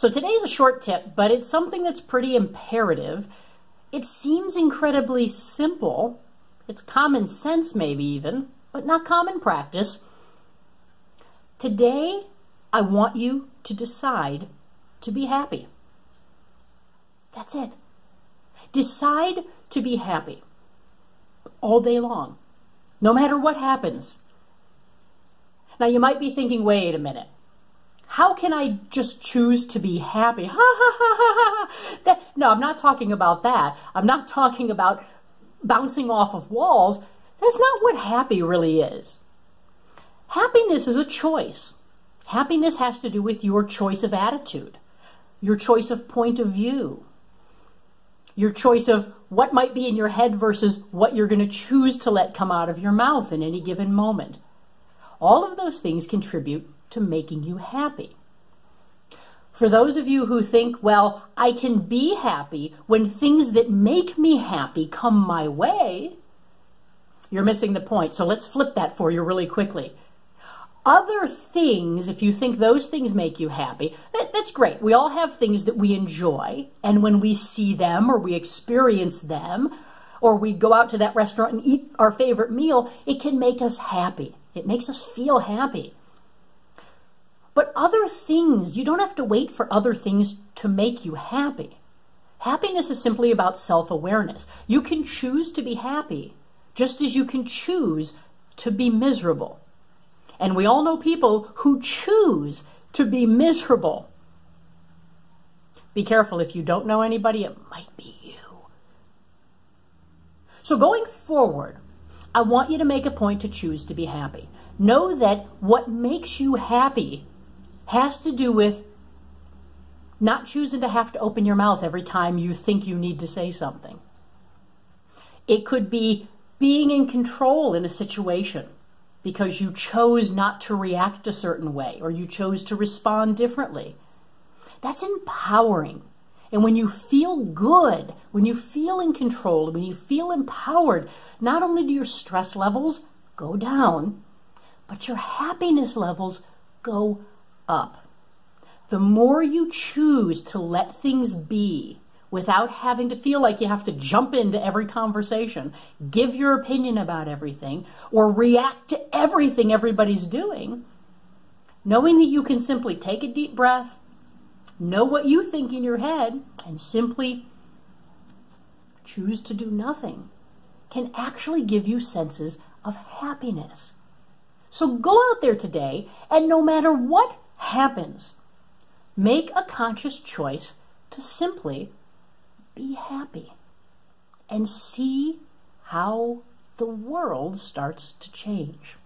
So today's a short tip, but it's something that's pretty imperative. It seems incredibly simple. It's common sense maybe even, but not common practice. Today, I want you to decide to be happy. That's it. Decide to be happy all day long, no matter what happens. Now you might be thinking, wait a minute, how can I just choose to be happy? Ha ha ha ha ha. No, I'm not talking about that. I'm not talking about bouncing off of walls. That's not what happy really is. Happiness is a choice. Happiness has to do with your choice of attitude, your choice of point of view, your choice of what might be in your head versus what you're going to choose to let come out of your mouth in any given moment. All of those things contribute to making you happy. For those of you who think, well, I can be happy when things that make me happy come my way, you're missing the point. So let's flip that for you really quickly. Other things, if you think those things make you happy, that's great. We all have things that we enjoy, and when we see them or we experience them, or we go out to that restaurant and eat our favorite meal, it can make us happy. It makes us feel happy. But other things, you don't have to wait for other things to make you happy. Happiness is simply about self-awareness. You can choose to be happy, just as you can choose to be miserable. And we all know people who choose to be miserable. Be careful. If you don't know anybody, it might be you. So going forward, I want you to make a point to choose to be happy. Know that what makes you happy has to do with not choosing to have to open your mouth every time you think you need to say something. It could be being in control in a situation, because you chose not to react a certain way, or you chose to respond differently. That's empowering. And when you feel good, when you feel in control, when you feel empowered, not only do your stress levels go down, but your happiness levels go up. The more you choose to let things be without having to feel like you have to jump into every conversation, give your opinion about everything, or react to everything everybody's doing, knowing that you can simply take a deep breath, know what you think in your head, and simply choose to do nothing, can actually give you senses of happiness. So go out there today, and no matter what happens, make a conscious choice to simply be happy and see how the world starts to change.